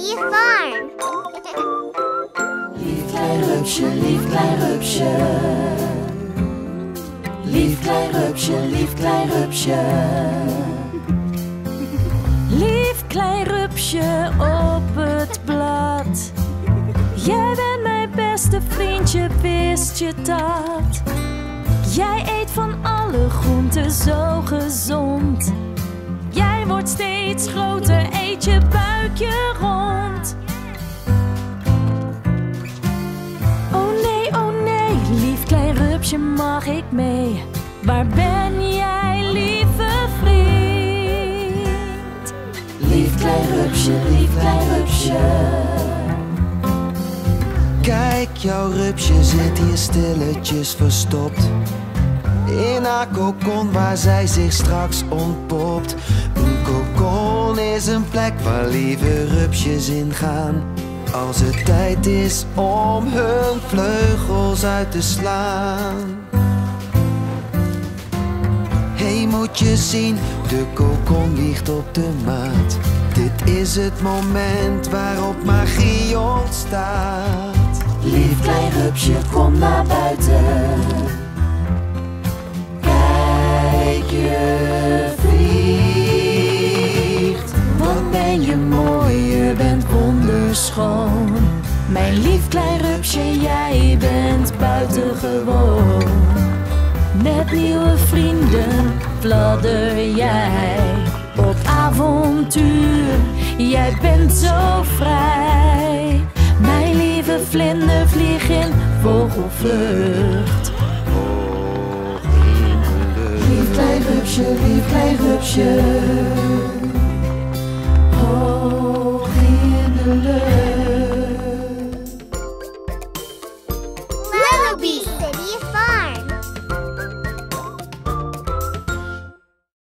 Baby Farm. Lief klein rupsje, lief klein rupsje. Lief klein rupsje, lief klein rupsje. Lief klein rupsje op het blad. Jij bent mijn beste vriendje, wist je dat? Jij eet van alle groenten zo gezond. Jij wordt steeds groter, eet je buikje rond. Oh nee, lief klein rupsje, mag ik mee? Waar ben jij, lieve vriend? Lief klein rupsje, lief klein rupsje. Kijk, jouw rupsje zit hier stilletjes verstopt. In haar kokon waar zij zich straks ontpopt. Een kokon is een plek waar lieve rupsjes in gaan, als het tijd is om hun vleugels uit te slaan. Hey, moet je zien, de kokon wiegt op de maat. Dit is het moment waarop magie ontstaat. Lief klein rupsje, kom naar buiten. Je vliegt. Wat ben je mooi, je bent wonderschoon. Mijn lief klein rupsje, jij bent buitengewoon. Met nieuwe vrienden fladder jij op avontuur, jij bent zo vrij. Mijn lieve vlinder, vlieg in vogelvlucht. Lief klein rupsje, lief klein rupsje.